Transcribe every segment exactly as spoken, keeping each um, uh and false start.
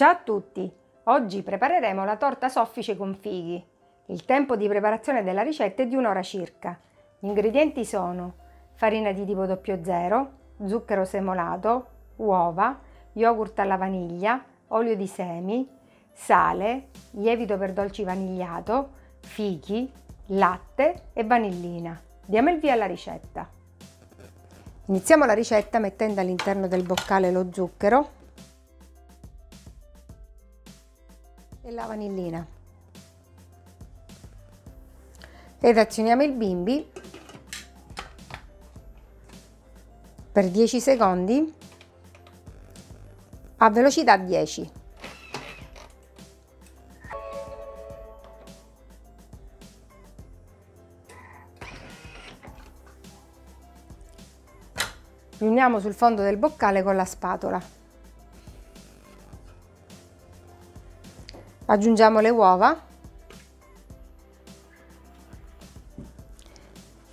Ciao a tutti! Oggi prepareremo la torta soffice con fighi. Il tempo di preparazione della ricetta è di un'ora circa. Gli ingredienti sono farina di tipo zero zero, zucchero semolato, uova, yogurt alla vaniglia, olio di semi, sale, lievito per dolci vanigliato, fichi, latte e vanillina. Diamo il via alla ricetta. Iniziamo la ricetta mettendo all'interno del boccale lo zucchero e la vanillina ed azioniamo il bimby per dieci secondi a velocità dieci. Riuniamo sul fondo del boccale con la spatola. Aggiungiamo le uova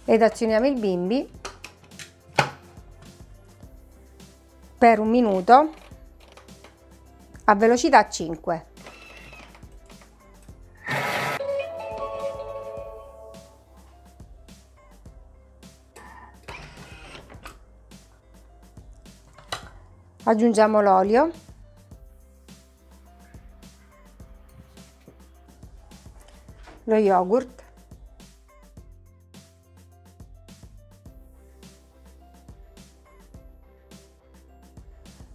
ed azioniamo il bimby per un minuto a velocità cinque. Aggiungiamo l'olio lo yogurt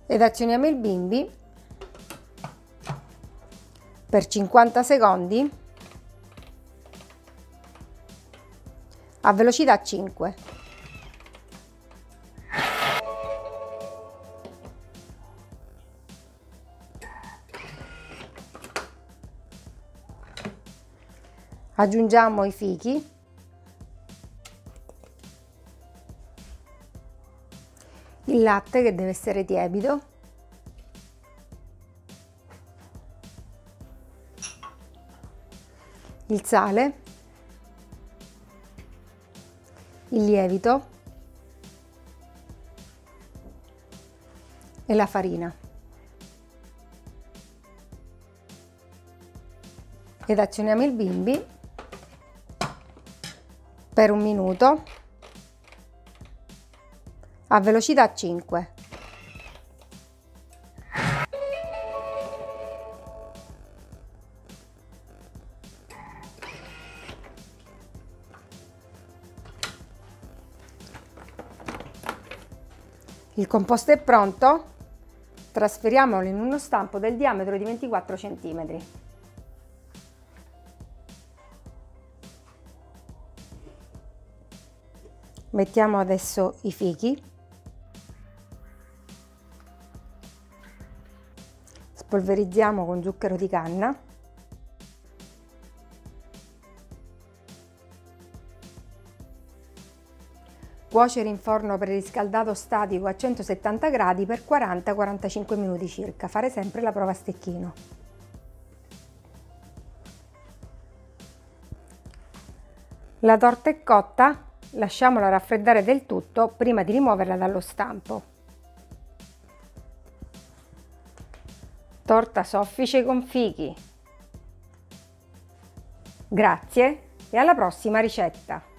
ed azioniamo il bimby per cinquanta secondi a velocità cinque. Aggiungiamo i fichi il latte che deve essere tiepido il sale il lievito e la farina ed azioniamo il bimby per un minuto a velocità cinque. Il composto è pronto, trasferiamolo in uno stampo del diametro di ventiquattro centimetri. Mettiamo adesso i fichi, spolverizziamo con zucchero di canna . Cuocere in forno preriscaldato statico a centosettanta gradi per quaranta quarantacinque minuti circa . Fare sempre la prova a stecchino . La torta è cotta . Lasciamola raffreddare del tutto prima di rimuoverla dallo stampo. Torta soffice con fichi. Grazie e alla prossima ricetta!